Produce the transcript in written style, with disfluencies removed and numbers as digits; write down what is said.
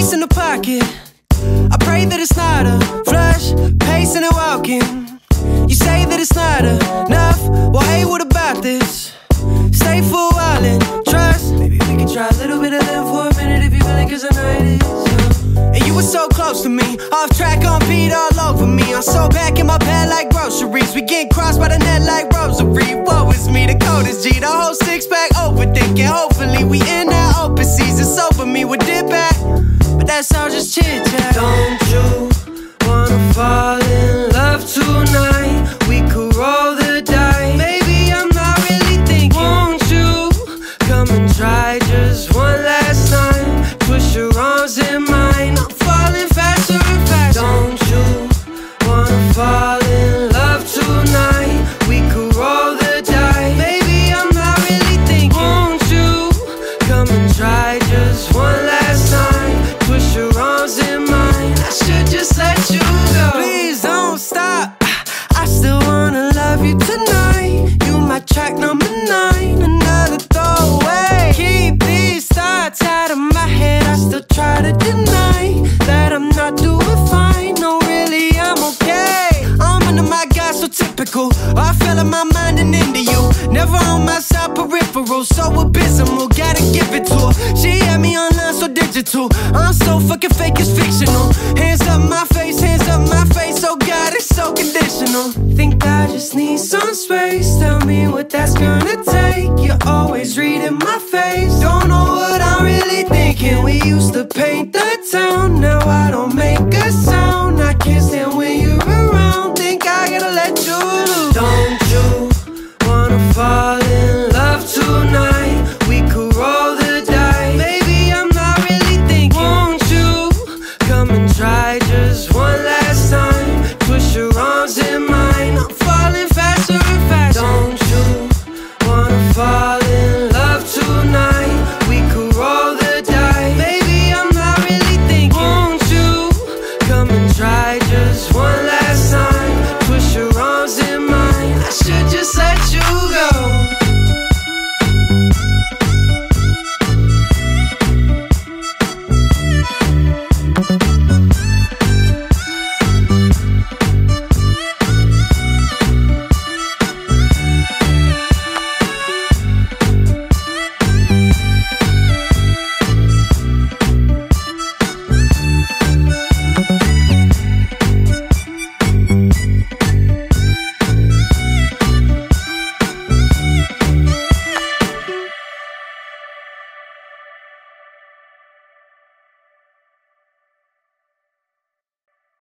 Space in the pocket, I pray that it's not a flush, pacing and walking. You say that it's not enough, well hey, what about this? Stay for a while and trust. Maybe we can try a little bit of them for a minute if you willing, cause I know it is. And you were so close to me, off track, on beat, all over me. I'm so back in my bed like groceries. We get crossed by the net like rosary. Woe is me, the code is G, the whole six pack overthinking. Hopefully we in that open season, so for me we'll dip back. But that's all just chit chat. Don't you wanna fall in love tonight? We could roll the dice. Maybe I'm not really thinking. Won't you come and try just one last time? Push your arms in mine. I'm falling faster and faster. Don't you wanna fall in love tonight? We could roll the dice. Maybe I'm not really thinking. Won't you come and try just one last time? Push your arms in mine. I should just let you go. Please don't stop. I still wanna love you tonight. You my track number 9, another throwaway. Keep these thoughts out of my head. I still try to deny that I'm not doing fine. No, really, I'm okay. I'm under my guy, so typical. I fell in my mind and into you. Never on my side, peripheral, so abysmal. Gotta give it to her. She had me online, so digital. I'm so fucking fake, it's fictional. Hands up my face, hands up my face. Oh God, it's so conditional. Think I just need some space. Tell me what that's gonna take. You're always reading my face. Don't know what I'm really thinking. We used to paint the